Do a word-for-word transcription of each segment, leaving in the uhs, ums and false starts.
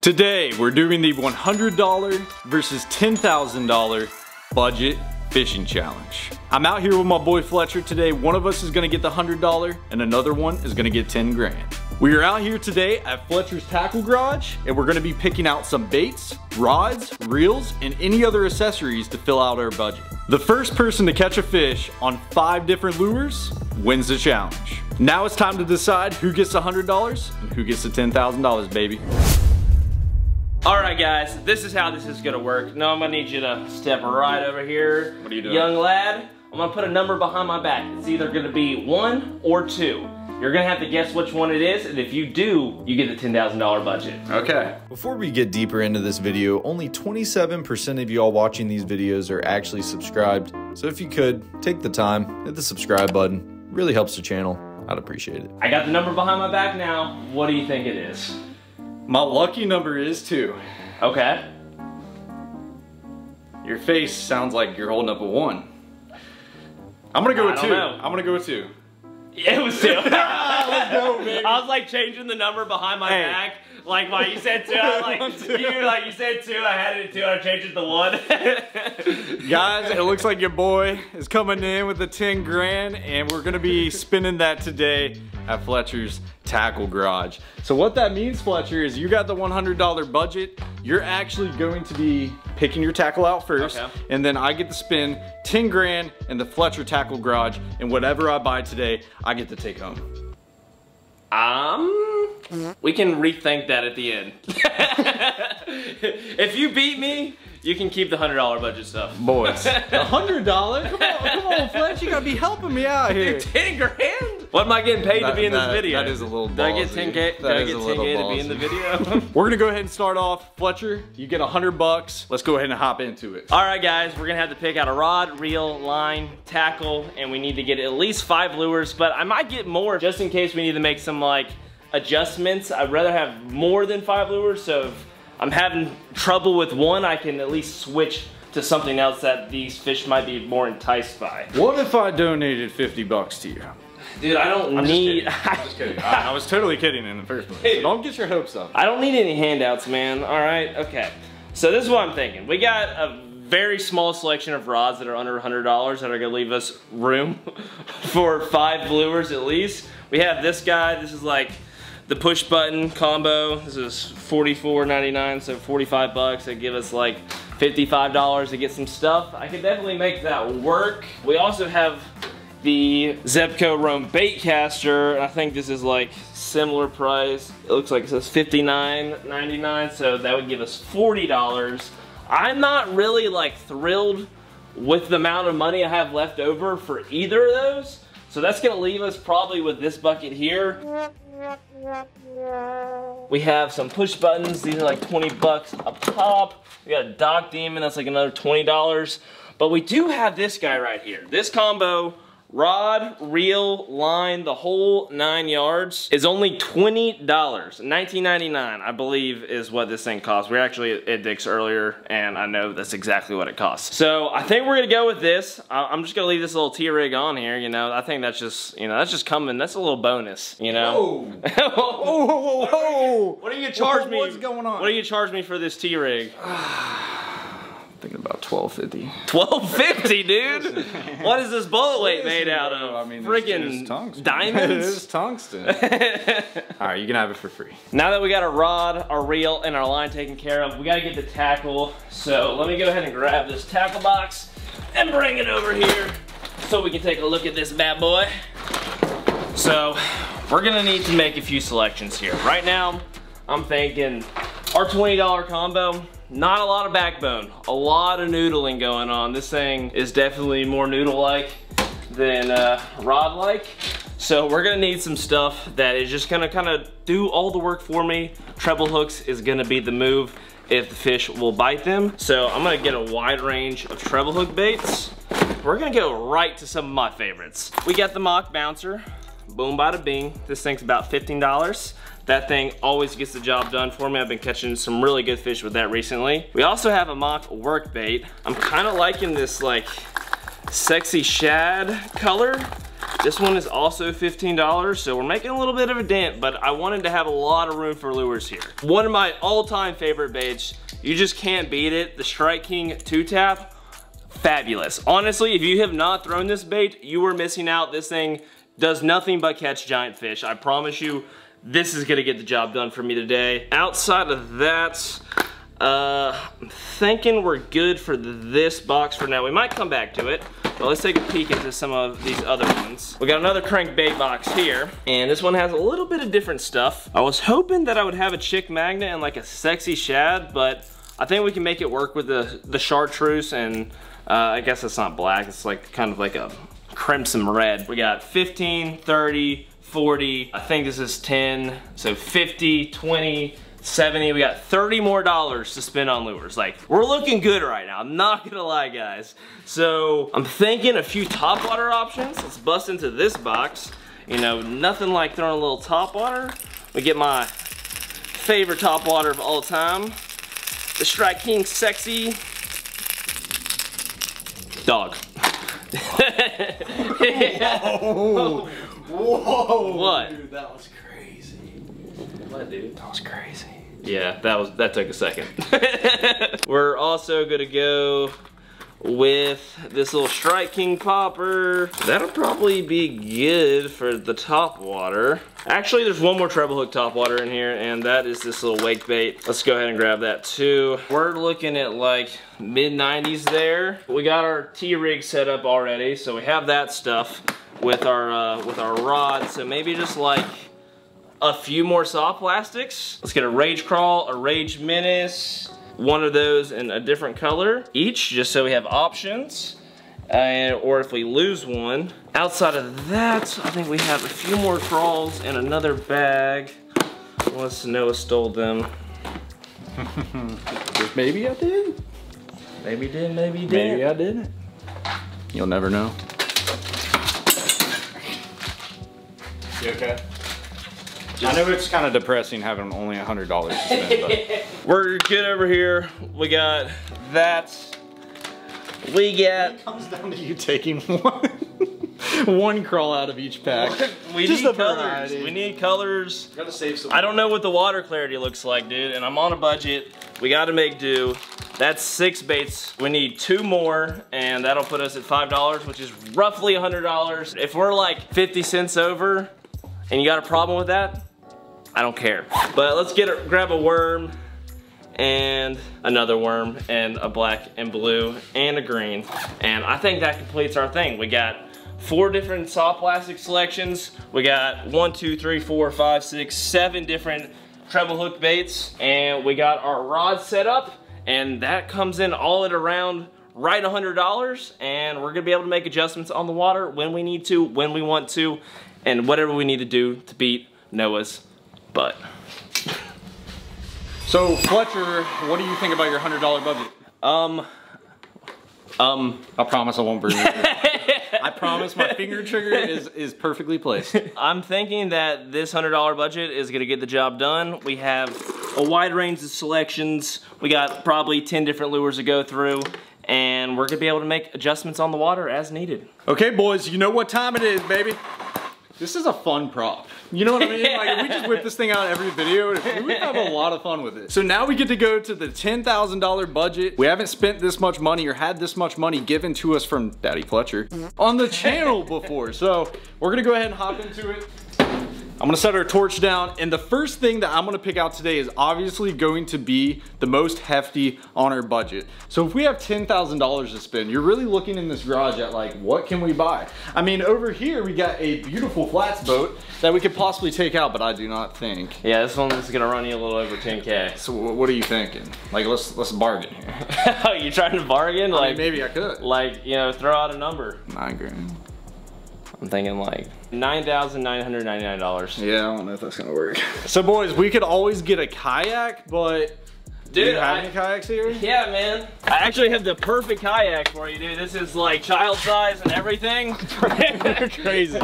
Today, we're doing the one hundred dollar versus ten thousand dollar budget fishing challenge. I'm out here with my boy Fletcher today. One of us is gonna get the one hundred dollar and another one is gonna get ten grand. We are out here today at Fletcher's Tackle Garage and we're gonna be picking out some baits, rods, reels, and any other accessories to fill out our budget. The first person to catch a fish on five different lures wins the challenge. Now it's time to decide who gets the one hundred dollars and who gets the ten thousand dollars, baby. Alright guys, this is how this is going to work. Now I'm going to need you to step right over here. What are you doing? Young lad, I'm going to put a number behind my back. It's either going to be one or two. You're going to have to guess which one it is, and if you do, you get the ten thousand dollar budget. Okay. Before we get deeper into this video, only twenty-seven percent of y'all watching these videos are actually subscribed. So if you could, take the time, hit the subscribe button. It really helps the channel. I'd appreciate it. I got the number behind my back now. What do you think it is? My lucky number is two. Okay. Your face sounds like you're holding up a one. I'm gonna go with two. Know. I'm gonna go with two. Yeah, it was two. Let's go, baby. I was like changing the number behind my hey. back. Like why you said two, I was like, you like you said two, I had it at two, I changed it to one. Guys, it looks like your boy is coming in with the ten grand and we're gonna be spending that today at Fletcher's Tackle Garage. So what that means, Fletcher, is you got the one hundred dollar budget, you're actually going to be picking your tackle out first, okay. And then I get to spend ten grand in the Fletcher Tackle Garage, and whatever I buy today, I get to take home. Um. We can rethink that at the end. If you beat me, you can keep the one hundred dollar budget stuff. Boys. one hundred dollars? Come on, come on, Fletch. You gotta be helping me out here. Dude, ten grand? What am I getting paid that, to be in that, this video? That is a little ballsy. Did I get ten K, did I get ten K to be in the video? We're gonna go ahead and start off. Fletcher, you get one hundred bucks. Let's go ahead and hop into it. All right, guys. We're gonna have to pick out a rod, reel, line, tackle, and we need to get at least five lures, but I might get more just in case we need to make some, like, adjustments. I'd rather have more than five lures, so if I'm having trouble with one, I can at least switch to something else that these fish might be more enticed by. What if I donated fifty bucks to you? Dude, I don't I'm need- just I'm just kidding. I, I was totally kidding in the first place. So don't get your hopes up. I don't need any handouts, man. All right, okay. So this is what I'm thinking. We got a very small selection of rods that are under one hundred dollars that are gonna leave us room for five lures at least. We have this guy, this is like the push button combo, this is forty-four ninety-nine, so forty-five bucks. They give us like fifty-five dollars to get some stuff. I could definitely make that work. We also have the Zebco Rome bait caster. I think this is like similar price. It looks like it says fifty-nine ninety-nine, so that would give us forty dollars. I'm not really like thrilled with the amount of money I have left over for either of those. So that's gonna leave us probably with this bucket here. We have some push buttons. These are like twenty bucks up top. We got a Dock Demon. That's like another twenty dollars. But we do have this guy right here. This combo, rod, reel, line, the whole nine yards, is only twenty dollars. nineteen ninety-nine, I believe, is what this thing costs. We were actually at Dick's earlier, and I know that's exactly what it costs. So I think we're gonna go with this. I'm just gonna leave this little T-rig on here, you know. I think that's just, you know, that's just coming. That's a little bonus, you know. Whoa. whoa, whoa, whoa. What are you gonna charge whoa, me? What's going on? What are you gonna charge me for this T-rig? Thinking about twelve fifty. twelve fifty, dude. What is this bullet weight made out of? I mean, freaking diamonds. It is tungsten. All right, you can have it for free. Now that we got our rod, our reel, and our line taken care of, we gotta get the tackle. So let me go ahead and grab this tackle box and bring it over here so we can take a look at this bad boy. So we're gonna need to make a few selections here. Right now, I'm thinking our twenty dollar combo. Not a lot of backbone, a lot of noodling going on. This thing is definitely more noodle-like than uh, rod-like. So we're gonna need some stuff that is just gonna kinda do all the work for me. Treble hooks is gonna be the move if the fish will bite them. So I'm gonna get a wide range of treble hook baits. We're gonna go right to some of my favorites. We got the Mach Bouncer, boom bada bing. This thing's about fifteen dollars. That thing always gets the job done for me. I've been catching some really good fish with that recently. We also have a Mock Work bait. I'm kind of liking this like sexy shad color. This one is also fifteen dollars, so we're making a little bit of a dent, but I wanted to have a lot of room for lures here. One of my all-time favorite baits, you just can't beat it, the Strike King Two Tap. Fabulous. Honestly, if you have not thrown this bait, you are missing out. This thing does nothing but catch giant fish. I promise you, this is gonna get the job done for me today. Outside of that, uh, I'm thinking we're good for this box for now. We might come back to it, but let's take a peek into some of these other ones. We got another crankbait box here, and this one has a little bit of different stuff. I was hoping that I would have a Chick Magnet and like a sexy shad, but I think we can make it work with the, the chartreuse, and uh, I guess it's not black, it's like kind of like a crimson red. We got fifteen, thirty, forty, I think this is ten, so fifty, twenty, seventy, we got thirty more dollars to spend on lures. Like, we're looking good right now, I'm not gonna lie, guys. So I'm thinking a few topwater options. Let's bust into this box. You know, nothing like throwing a little topwater. We get my favorite topwater of all time, the Strike King Sexy Dog. Whoa. Whoa. What? Dude, that was crazy. What, dude? That was crazy. Yeah, that was that took a second. We're also gonna go with this little Strike King Popper. That'll probably be good for the top water. Actually, there's one more treble hook top water in here, and that is this little wake bait. Let's go ahead and grab that too. We're looking at like mid nineties there. We got our T-rig set up already, so we have that stuff with our uh, with our rod. So maybe just like a few more soft plastics. Let's get a Rage Crawl, a Rage Menace, one of those in a different color each, just so we have options, and uh, or if we lose one. Outside of that, I think we have a few more crawls in another bag, unless Noah stole them. Maybe I did. Maybe did, maybe did. Maybe I didn't. You'll never know. You okay? Just, I know it's kind of depressing having only a hundred dollars to spend, but. We're good over here. We got that. We got. It comes down to you taking one one crawl out of each pack. We Just need colors. Variety. We need colors. Gotta save some. I don't know what the water clarity looks like, dude, and I'm on a budget. We gotta make do. That's six baits. We need two more, and that'll put us at five dollars, which is roughly a hundred dollars. If we're like fifty cents over, and you got a problem with that, I don't care. But let's get a, grab a worm and another worm and a black and blue and a green. And I think that completes our thing. We got four different soft plastic selections. We got one, two, three, four, five, six, seven different treble hook baits. And we got our rod set up, and that comes in all at around right a hundred dollars. And we're gonna be able to make adjustments on the water when we need to, when we want to, and whatever we need to do to beat Noah's butt. So Fletcher, what do you think about your hundred dollar budget? Um, um, I promise I won't burn you. I promise my finger trigger is is perfectly placed. I'm thinking that this hundred dollar budget is gonna get the job done. We have a wide range of selections. We got probably ten different lures to go through, and we're gonna be able to make adjustments on the water as needed. Okay, boys, you know what time it is, baby. This is a fun prop. You know what I mean? Like, if we just whip this thing out every video, we would have a lot of fun with it. So now we get to go to the ten thousand dollar budget. We haven't spent this much money or had this much money given to us from Daddy Fletcher on the channel before. So we're gonna go ahead and hop into it. I'm gonna set our torch down, and the first thing that I'm gonna pick out today is obviously going to be the most hefty on our budget. So if we have ten thousand dollars to spend, you're really looking in this garage at like, what can we buy? I mean, over here we got a beautiful flats boat that we could possibly take out, but I do not think. Yeah, this one is gonna run you a little over ten K. So what are you thinking? Like, let's let's bargain here. Oh, you trying to bargain? I like mean, maybe I could. Like, you know, throw out a number. Nine grand. I'm thinking like nine thousand nine hundred ninety-nine dollars. Yeah, I don't know if that's gonna work. So boys, we could always get a kayak, but dude, do you have I, any kayaks here? Yeah, man. I actually have the perfect kayak for you, dude. This is like child size and everything. They're crazy.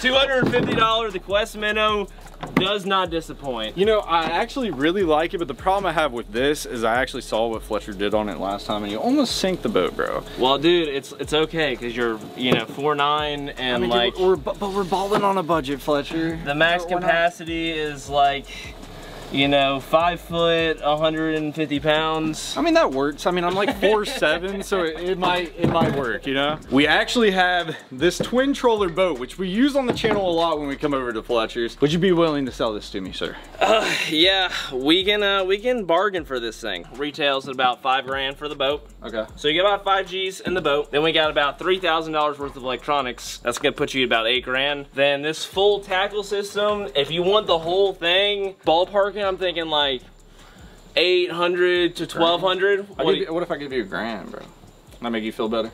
two hundred fifty dollars, the Quest Minnow Does not disappoint. You know, I actually really like it, but the problem I have with this is I actually saw what Fletcher did on it last time, and you almost sank the boat, bro. Well, dude, it's it's okay, because you're, you know, four nine, and I mean, like... Dude, we're, but we're balling on a budget, Fletcher. The max we're, capacity we're not... is like... You know, five foot, one hundred fifty pounds. I mean, that works. I mean, I'm like four seven, so it, it might it might work, you know? We actually have this twin troller boat, which we use on the channel a lot when we come over to Fletcher's. Would you be willing to sell this to me, sir? Uh, yeah, we can uh, we can bargain for this thing. Retails at about five grand for the boat. Okay. So you get about five G's in the boat. Then we got about three thousand dollars worth of electronics. That's gonna put you at about eight grand. Then this full tackle system, if you want the whole thing, ballpark, I'm thinking like eight hundred to twelve hundred. What, you, what if I give you a grand, bro? That make you feel better?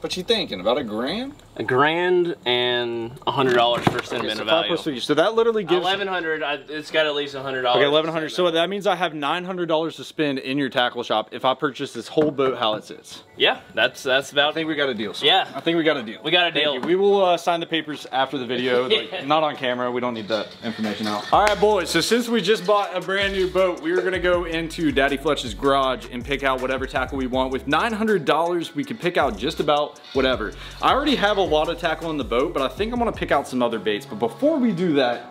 What you thinking, about a grand? A grand and one hundred dollars for sentiment okay, so value. Three, so that literally gives- eleven hundred, I, it's got at least one hundred dollars. Okay, eleven hundred, so that means I have nine hundred dollars to spend in your tackle shop if I purchase this whole boat how it sits. Yeah, that's that's about- I think we got a deal, sir. Yeah. I think we got a deal. We got a deal. We will uh, sign the papers after the video, yeah. Like, not on camera, we don't need that information out. All right, boys, so since we just bought a brand new boat, we are gonna go into Daddy Fletch's garage and pick out whatever tackle we want. With nine hundred dollars, we can pick out just about whatever. I already have a lot of tackle in the boat, but I think I'm gonna pick out some other baits. But before we do that,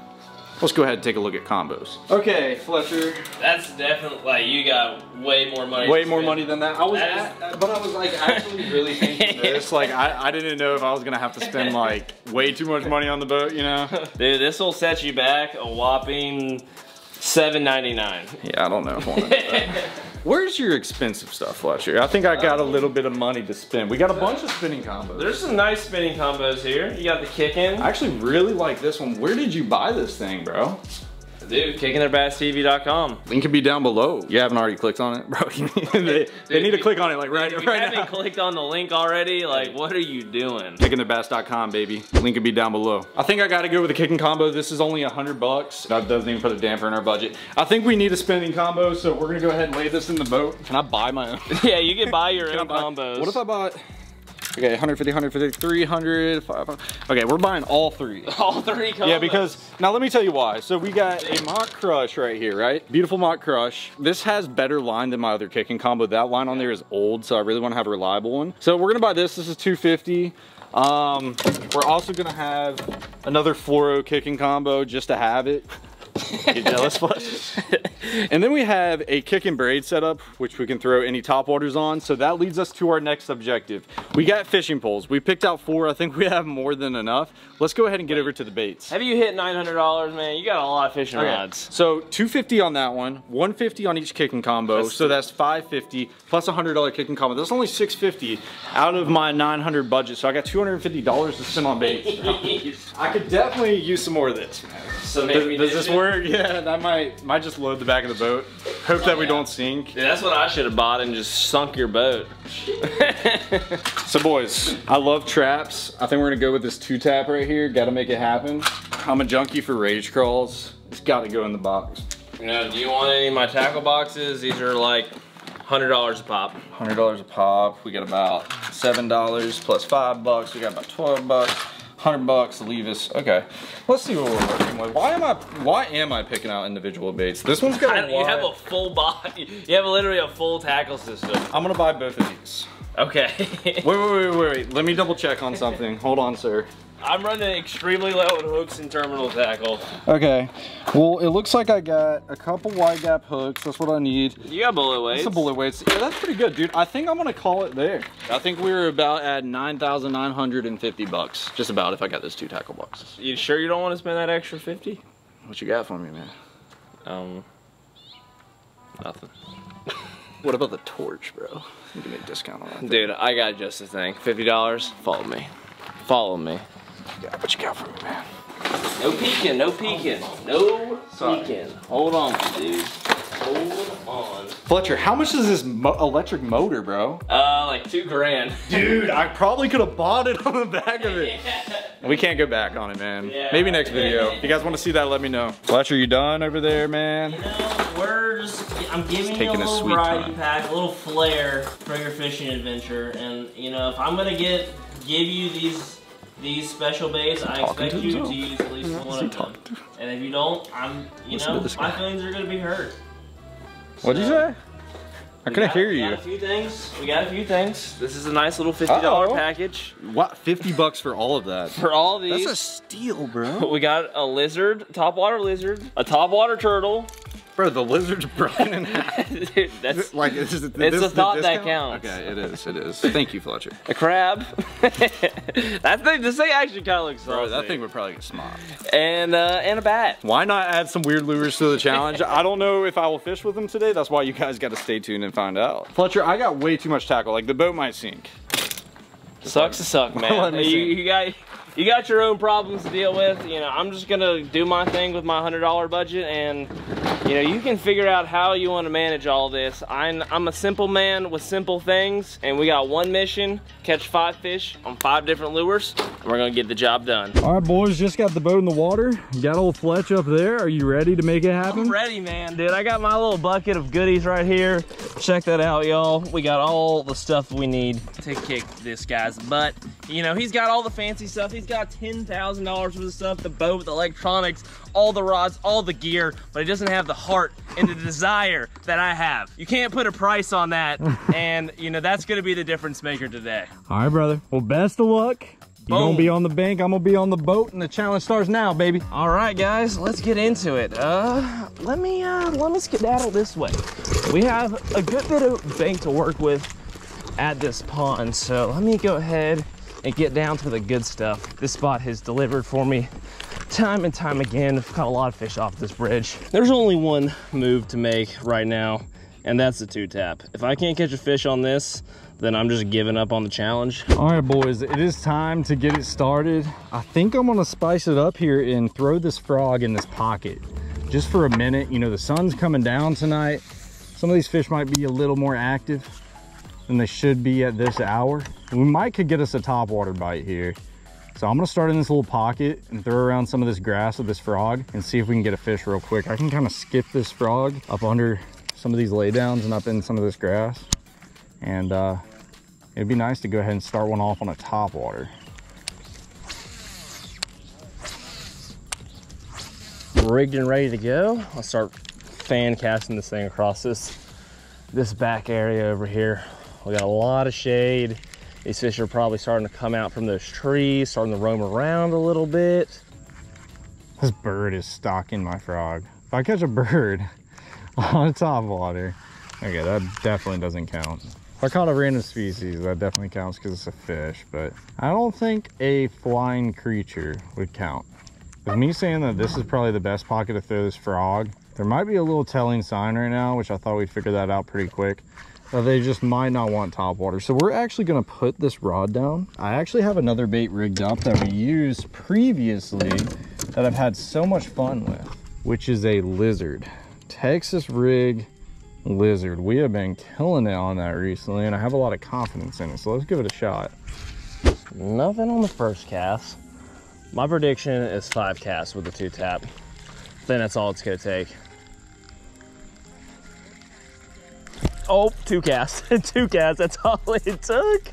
let's go ahead and take a look at combos. Okay, Fletcher. That's definitely, like, you got way more money. Way more money than that. I was, that at, is... but I was like actually really thinking this. Like, I, I didn't know if I was gonna have to spend like way too much money on the boat, you know? Dude, this will set you back a whopping seven ninety-nine. Yeah, I don't know if I want to. Where's your expensive stuff, Fletcher? I think I got a little bit of money to spend. We got a bunch of spinning combos. There's some nice spinning combos here. You got the Kickin'. I actually really like this one. Where did you buy this thing, bro? Dude, kickin their bass T V dot com. Link can be down below. You haven't already clicked on it, bro. they, dude, they need to click on it like right, right now. If you haven't clicked on the link already, like, what are you doing? kickin their bass dot com, baby. Link can be down below. I think I gotta go with the kicking combo. This is only a hundred bucks. That doesn't even put a damper in our budget. I think we need a spinning combo, so we're gonna go ahead and lay this in the boat. Can I buy my own? Yeah, you can buy your own combos. What if I bought? Okay, one fifty, one fifty, three hundred, five hundred. Okay, we're buying all three. All three combos. Yeah, because, now let me tell you why. So we got a Mock Crush right here, right? Beautiful Mock Crush. This has better line than my other kicking combo. That line on there is old, so I really wanna have a reliable one. So we're gonna buy this, this is two fifty. Um, we're also gonna have another fluoro kicking combo just to have it. You jealous, Fletch? And then we have a kick and braid setup, which we can throw any topwaters on. So that leads us to our next objective. We got fishing poles. We picked out four. I think we have more than enough. Let's go ahead and get over to the baits. Have you hit nine hundred dollars, man? You got a lot of fishing okay. rods. So two fifty on that one, one fifty on each kicking combo. That's so that's five fifty plus one hundred dollar kicking combo. That's only six fifty out of my nine hundred budget. So I got two hundred fifty dollars to spend on baits. I could definitely use some more of this. So maybe does, does this work? Yeah, that might might just load the back of the boat. Hope oh, that we yeah. don't sink. Yeah, that's what I should have bought and just sunk your boat. So boys, I love traps. I think we're gonna go with this two tap right here. Gotta make it happen. I'm a junkie for rage crawls. It's gotta go in the box. You know, do you want any of my tackle boxes? These are like one hundred dollars a pop. one hundred dollars a pop. We got about seven dollars plus five bucks. We got about twelve bucks. one hundred bucks to leave us. Okay, let's see what we're working with. Why am I why am I picking out individual baits? This one's got a You have a full body. You have literally a full tackle system. I'm gonna buy both of these. Okay. wait, wait, wait, wait, wait. Let me double check on something. Hold on, sir. I'm running extremely low on hooks and terminal tackle. Okay. Well, it looks like I got a couple wide gap hooks. That's what I need. You got bullet weights. Some bullet weights. Yeah, that's pretty good, dude. I think I'm gonna call it there. I think we were about at nine thousand nine hundred fifty bucks. Just about if I got those two tackle boxes. You sure you don't want to spend that extra fifty? What you got for me, man? Um, nothing. What about the torch, bro? You can make a discount on that. Dude, I got just the thing. fifty dollars, follow me. Follow me. Yeah, what you got for me, man? No peeking, no peeking, no peeking. Hold on, dude. Hold on. Fletcher, how much is this mo electric motor, bro? Uh, like two grand. Dude, I probably could have bought it on the back of it. Yeah. We can't go back on it, man. Yeah. Maybe next video. If you guys want to see that, let me know. Fletcher, you done over there, man? You know, we're just, I'm giving you a little variety pack, a little flair for your fishing adventure. And, you know, if I'm going to get give you these These special baits, I expect you to use at least one of them. And if you don't, I'm, you know, my feelings are gonna be hurt. What'd you say? I couldn't hear you. We got a few things. We got a few things. This is a nice little fifty dollar package. What? fifty bucks for all of that? For all these. That's a steal, bro. We got a lizard, topwater lizard, a topwater turtle. Bro, the lizard's broken in half. Dude, that's, like, is this, it's a thought that counts. Okay, it is, it is. Thank you, Fletcher. A crab. That thing, this thing actually kind of looks saucy. Bro, that thing would probably get smocked. And, uh, and a bat. Why not add some weird lures to the challenge? I don't know if I will fish with them today. That's why you guys got to stay tuned and find out. Fletcher, I got way too much tackle. Like, the boat might sink. Sucks to suck, man. You, you got... You got your own problems to deal with. You know, I'm just gonna do my thing with my one hundred dollar budget, and you know, you can figure out how you want to manage all this. I'm, I'm a simple man with simple things, and we got one mission: catch five fish on five different lures, and we're gonna get the job done. All right, boys, just got the boat in the water. Got old Fletch up there. Are you ready to make it happen? I'm ready, man, dude. I got my little bucket of goodies right here. Check that out, y'all. We got all the stuff we need to kick this guy's butt. You know, he's got all the fancy stuff. He's got ten thousand dollars worth of stuff, the boat, the electronics, all the rods, all the gear, but he doesn't have the heart and the desire that I have. You can't put a price on that, and you know, that's gonna be the difference maker today. All right, brother. Well, best of luck. Boom. You're gonna be on the bank, I'm gonna be on the boat, and the challenge starts now, baby. All right, guys, let's get into it. Uh, let me, uh, let me skedaddle this way. We have a good bit of bank to work with at this pond, so let me go ahead and get down to the good stuff. This spot has delivered for me time and time again. I've caught a lot of fish off this bridge. There's only one move to make right now, and that's the two tap. If I can't catch a fish on this, then I'm just giving up on the challenge. All right, boys, it is time to get it started. I think I'm gonna spice it up here and throw this frog in this pocket just for a minute. You know, the sun's coming down tonight. Some of these fish might be a little more active than they should be at this hour. We might could get us a topwater bite here. So I'm gonna start in this little pocket and throw around some of this grass with this frog and see if we can get a fish real quick. I can kind of skip this frog up under some of these laydowns and up in some of this grass. And uh, it'd be nice to go ahead and start one off on a topwater. Rigged and ready to go. I'll start fan casting this thing across this, this back area over here. We got a lot of shade. These fish are probably starting to come out from those trees, starting to roam around a little bit. This bird is stalking my frog. If I catch a bird on top water, okay, that definitely doesn't count. If I caught a random species, that definitely counts because it's a fish, but I don't think a flying creature would count. With me saying that this is probably the best pocket to throw this frog, there might be a little telling sign right now, which I thought we'd figure that out pretty quick. Uh, they just might not want top water. So we're actually gonna put this rod down. I actually have another bait rigged up that we used previously that I've had so much fun with, which is a lizard. Texas rig lizard. We have been killing it on that recently, and I have a lot of confidence in it. So let's give it a shot. Nothing on the first cast. My prediction is five casts with the two tap. Then that's all it's gonna take. Oh, two casts, two casts, that's all it took.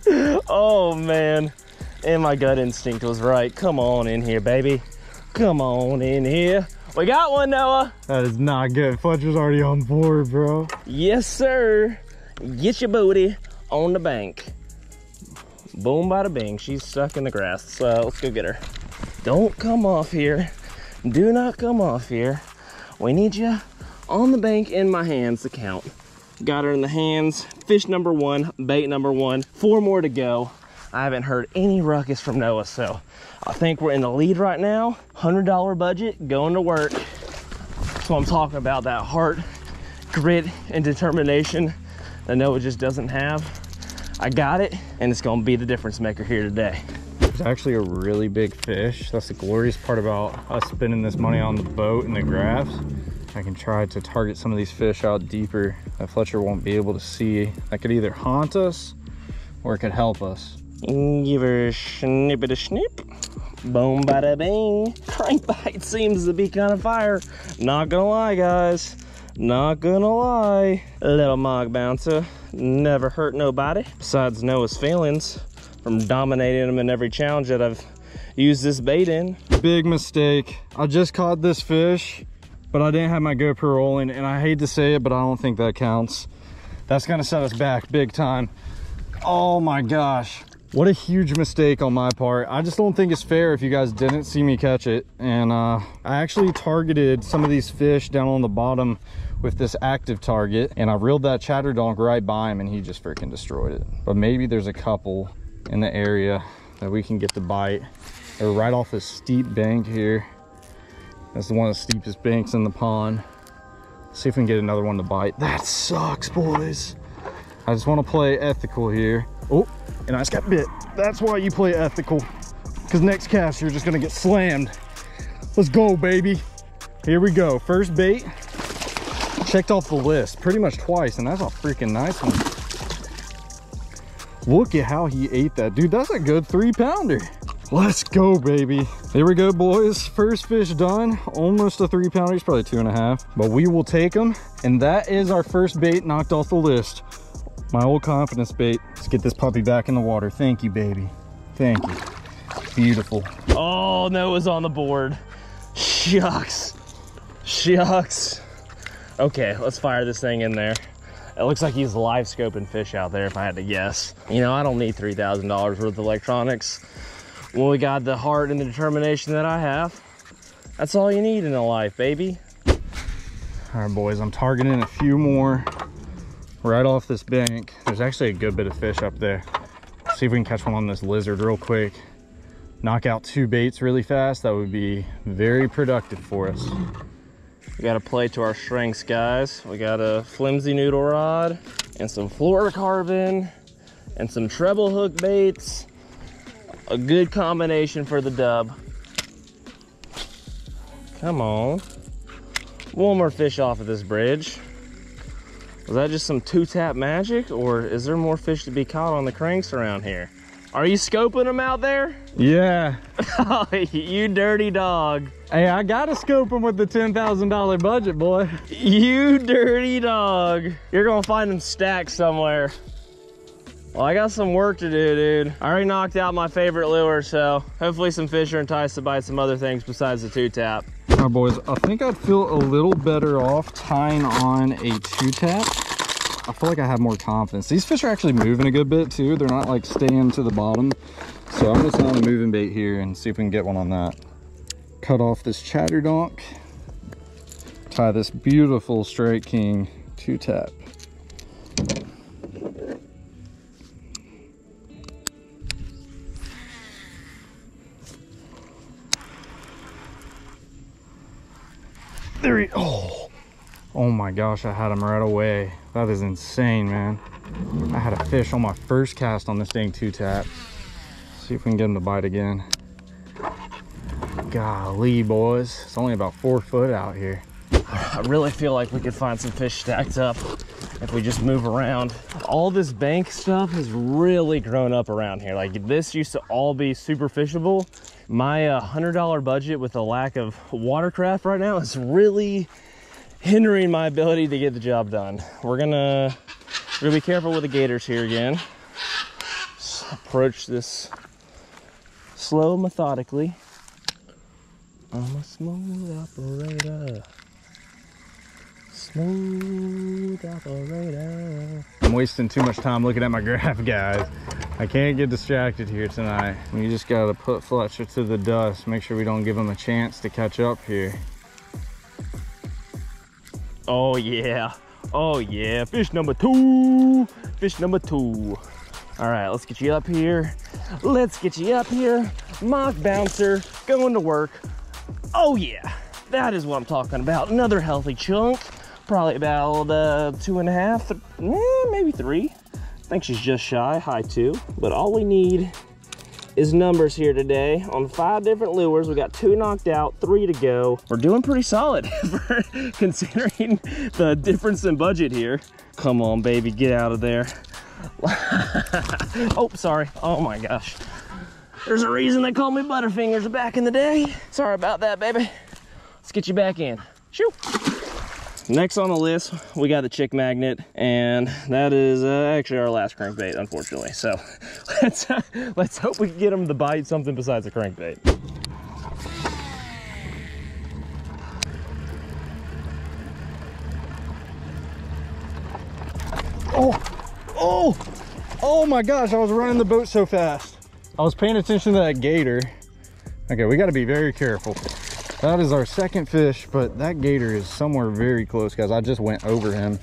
Oh man, and my gut instinct was right. Come on in here, baby. Come on in here. We got one, Noah. That is not good. Fletcher's already on board, bro. Yes, sir. Get your booty on the bank. Boom, bada bing, she's stuck in the grass. So let's go get her. Don't come off here. Do not come off here. We need you on the bank in my hands to count. Got her in the hands. Fish number one, bait number one. Four more to go. I haven't heard any ruckus from Noah, so I think we're in the lead right now. one hundred dollar budget, going to work. That's what I'm talking about, that heart, grit, and determination that Noah just doesn't have. I got it, and it's gonna be the difference maker here today. It's actually a really big fish. That's the glorious part about us spending this money on the boat and the graphs. I can try to target some of these fish out deeper that Fletcher won't be able to see. That could either haunt us or it could help us. Give her a snippet of snip. Boom, bada bing. Crankbait seems to be kind of fire. Not gonna lie, guys. Not gonna lie. Little Mach Bouncer never hurt nobody. Besides Noah's feelings from dominating him in every challenge that I've use this bait in. Big mistake. I just caught this fish, but I didn't have my GoPro rolling, and I hate to say it, but I don't think that counts. That's gonna set us back big time. Oh my gosh. What a huge mistake on my part. I just don't think it's fair if you guys didn't see me catch it. And uh, I actually targeted some of these fish down on the bottom with this active target, and I reeled that chatterdonk right by him and he just freaking destroyed it. But maybe there's a couple in the area that we can get the bite. They're right off this steep bank here. That's one of the steepest banks in the pond. See if we can get another one to bite. That sucks, boys. I just want to play ethical here. Oh, and I just got bit. That's why you play ethical, because next cast you're just gonna get slammed. Let's go, baby. Here we go. First bait. Checked off the list pretty much twice, and that's a freaking nice one. Look at how he ate that, dude. That's a good three pounder. Let's go, baby. Here we go, boys. First fish done. Almost a three pounder. He's probably two and a half, but we will take him. And that is our first bait knocked off the list. My old confidence bait. Let's get this puppy back in the water. Thank you, baby. Thank you. Beautiful. Oh, no, it was on the board. Shucks. Shucks. Okay, let's fire this thing in there. It looks like he's live scoping fish out there, if I had to guess. You know, I don't need three thousand dollars worth of electronics. Well, we got the heart and the determination that I have. That's all you need in a life, baby. All right, boys, I'm targeting a few more. Right off this bank, there's actually a good bit of fish up there. See if we can catch one on this lizard real quick. Knock out two baits really fast. That would be very productive for us. We gotta play to our strengths, guys. We got a flimsy noodle rod and some fluorocarbon and some treble hook baits. A good combination for the dub. Come on. One more fish off of this bridge. Was that just some two-tap magic, or is there more fish to be caught on the cranks around here? Are you scoping them out there? Yeah. Oh, you dirty dog. Hey, I gotta scope them with the ten thousand dollar budget, boy. You dirty dog. You're gonna find them stacked somewhere. Well, I got some work to do, dude. I already knocked out my favorite lure, so hopefully some fish are enticed to bite some other things besides the two-tap. All right, boys, I think I'd feel a little better off tying on a two-tap. I feel like I have more confidence. These fish are actually moving a good bit, too. They're not, like, staying to the bottom. So I'm just on a moving bait here and see if we can get one on that. Cut off this chatterdonk. Tie this beautiful Strike King two-tap. There he, oh, oh my gosh, I had him right away. That is insane, man. I had a fish on my first cast on this dang two-tap. See if we can get him to bite again. Golly, boys, it's only about four foot out here. I really feel like we could find some fish stacked up if we just move around. All this bank stuff has really grown up around here. Like, this used to all be super fishable. My uh, one hundred dollar budget with the lack of watercraft right now is really hindering my ability to get the job done. We're gonna, we're gonna be careful with the gators here again. Just approach this slow, methodically. I'm a smooth operator. Smooth operator. I'm wasting too much time looking at my graph, guys. I can't get distracted here tonight. We just gotta put Fletcher to the dust. Make sure we don't give him a chance to catch up here. Oh yeah, oh yeah, fish number two, fish number two. All right, let's get you up here. Let's get you up here. Mach Bouncer, going to work. Oh yeah, that is what I'm talking about. Another healthy chunk. Probably about uh, two and a half, eh, maybe three. I think she's just shy, high two. But all we need is numbers here today on five different lures. We got two knocked out, three to go. We're doing pretty solid for considering the difference in budget here. Come on, baby, get out of there. Oh, sorry. Oh my gosh. There's a reason they call me Butterfingers back in the day. Sorry about that, baby. Let's get you back in. Shoot. Next on the list, we got the Chick Magnet, and that is uh, actually our last crankbait, unfortunately. So let's, let's hope we can get him to bite something besides a crankbait. Oh, oh, oh my gosh, I was running the boat so fast. I was paying attention to that gator. Okay, we gotta be very careful. That is our second fish, but that gator is somewhere very close, guys. I just went over him.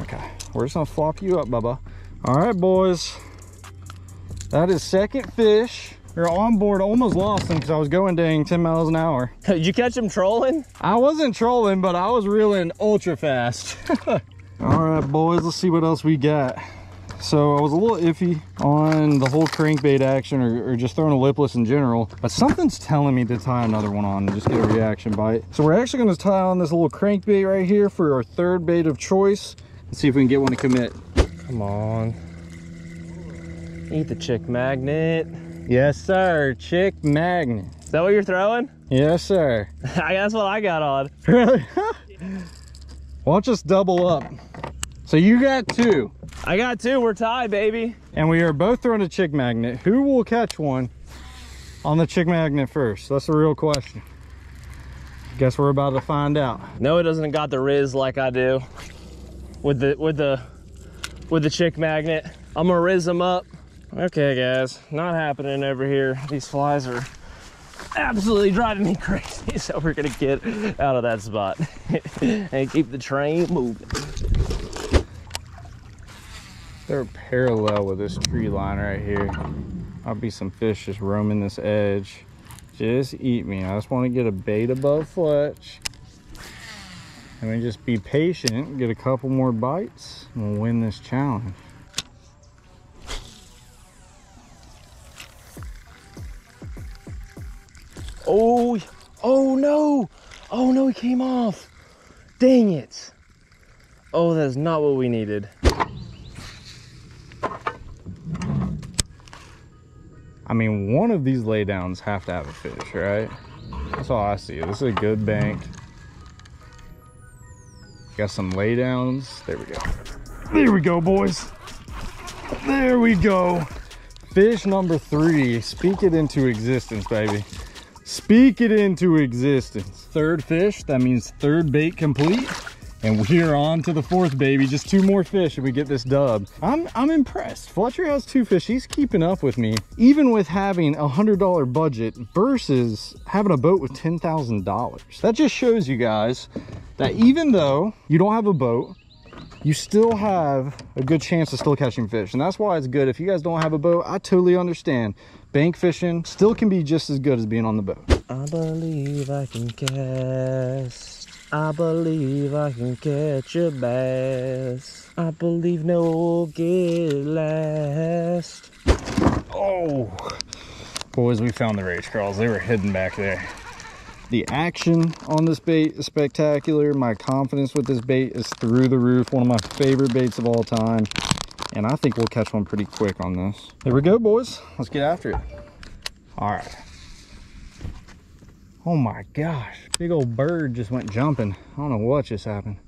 Okay, we're just gonna flop you up, Bubba. All right, boys. That is second fish. We're on board, almost lost him because I was going dang ten miles an hour. Did you catch him trolling? I wasn't trolling, but I was reeling ultra fast. All right, boys, let's see what else we got. So I was a little iffy on the whole crankbait action or, or just throwing a lipless in general, but something's telling me to tie another one on and just get a reaction bite. So we're actually gonna tie on this little crankbait right here for our third bait of choice and see if we can get one to commit. Come on. Eat the Chick Magnet. Yes, sir, Chick Magnet. Is that what you're throwing? Yes, sir. That's what I got on. Really? Watch us double up. So you got two. I got two, we're tied, baby. And we are both throwing a Chick Magnet. Who will catch one on the Chick Magnet first? That's the real question. Guess we're about to find out. No, it doesn't got the riz like I do with the with the with the Chick Magnet. I'm gonna riz them up. Okay, guys, not happening over here. These flies are absolutely driving me crazy. So we're gonna get out of that spot and keep the train moving. They're parallel with this tree line right here. I'll be some fish just roaming this edge. Just eat me. I just want to get a bait above Fletch. And then just be patient, get a couple more bites, and we'll win this challenge. Oh, oh no. Oh no, he came off. Dang it. Oh, that is not what we needed. I mean, one of these laydowns have to have a fish, right? That's all I see. This is a good bank. Got some laydowns. There we go. There we go, boys. There we go. Fish number three. Speak it into existence, baby. Speak it into existence. Third fish. That means third bait complete. And we're on to the fourth, baby. Just two more fish and we get this dub. I'm I'm impressed. Fletcher has two fish. He's keeping up with me. Even with having a one hundred dollar budget versus having a boat with ten thousand dollars. That just shows you guys that even though you don't have a boat, you still have a good chance of still catching fish. And that's why it's good. If you guys don't have a boat, I totally understand. Bank fishing still can be just as good as being on the boat. I believe I can cast. I believe I can catch a bass. I believe no will get last. Oh, boys, we found the rage crawls. They were hidden back there. The action on this bait is spectacular. My confidence with this bait is through the roof. One of my favorite baits of all time. And I think we'll catch one pretty quick on this. There we go, boys. Let's get after it. All right. Oh my gosh, big old bird just went jumping. I don't know what just happened.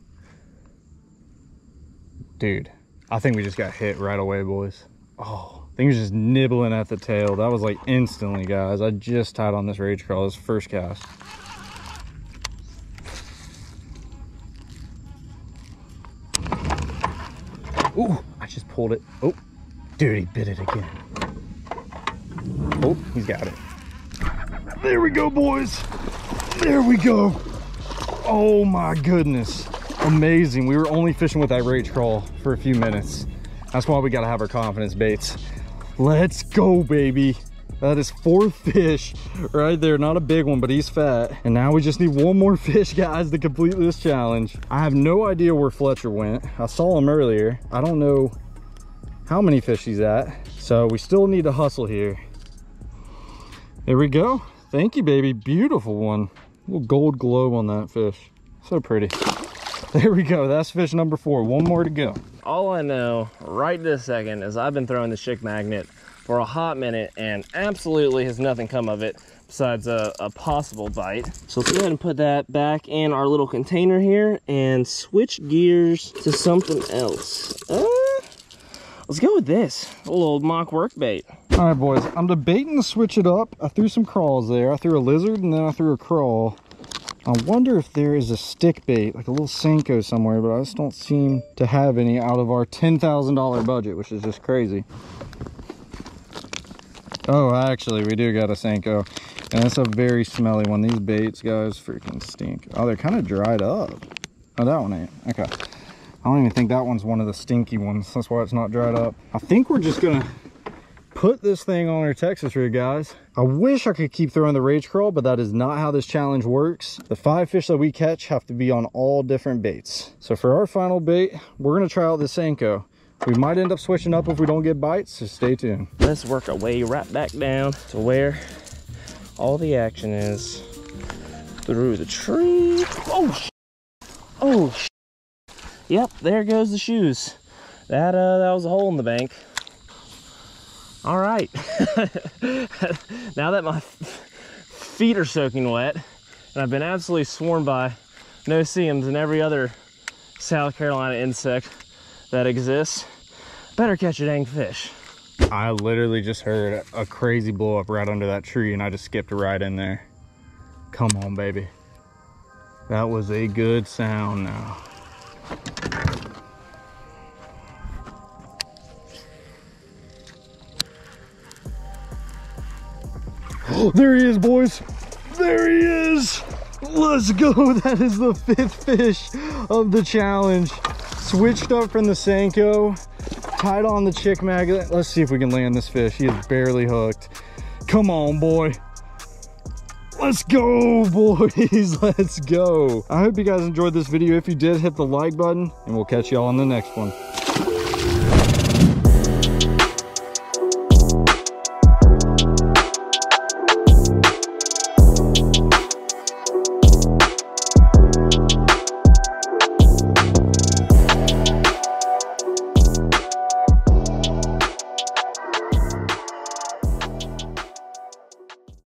Dude, I think we just got hit right away, boys. Oh, I think he was just nibbling at the tail. That was like instantly, guys. I just tied on this rage crawl, this first cast. Ooh, I just pulled it. Oh, dude, he bit it again. Oh, he's got it. There we go, boys. There we go. Oh my goodness. Amazing. We were only fishing with that rage crawl for a few minutes. That's why we got to have our confidence baits. Let's go, baby. That is four fish right there. Not a big one, but he's fat. And now we just need one more fish, guys, to complete this challenge. I have no idea where Fletcher went. I saw him earlier. I don't know how many fish he's at. So we still need to hustle here. There we go. Thank you, baby. Beautiful one. Little gold glow on that fish. So pretty. There we go. That's fish number four. One more to go. All I know right this second is I've been throwing the Chick Magnet for a hot minute and absolutely has nothing come of it. besides a, a possible bite. So let's go ahead and put that back in our little container here and switch gears to something else. Uh, let's go with this, a little old Mock Work bait. All right, boys, I'm debating to switch it up. I threw some crawls there. I threw a lizard and then I threw a crawl. I wonder if there is a stick bait, like a little Senko somewhere, but I just don't seem to have any out of our ten thousand dollar budget, which is just crazy. Oh, actually, we do got a Senko, and it's a very smelly one. These baits, guys, freaking stink. Oh, they're kind of dried up. Oh, that one ain't. Okay. I don't even think that one's one of the stinky ones. That's why it's not dried up. I think we're just going to put this thing on our Texas rig, guys. I wish I could keep throwing the Rage Crawl, but that is not how this challenge works. The five fish that we catch have to be on all different baits. So for our final bait, we're going to try out the Senko. We might end up switching up if we don't get bites, so stay tuned. Let's work our way right back down to where all the action is. Through the tree. Oh, sh oh, sh yep, there goes the shoes. That, uh, that was a hole in the bank. All right. Now that my feet are soaking wet, and I've been absolutely swarmed by no-see-ums and every other South Carolina insect that exists, better catch a dang fish. I literally just heard a crazy blow up right under that tree, and I just skipped right in there. Come on, baby. That was a good sound now. Oh, there he is, boys. There he is. Let's go. That is the fifth fish of the challenge. Switched up from the Senko, tied on the Chick Magnet. Let's see if we can land this fish. He is barely hooked. Come on, boy. Let's go, boys. Let's go. I hope you guys enjoyed this video. If you did, hit the like button, and we'll catch y'all on the next one.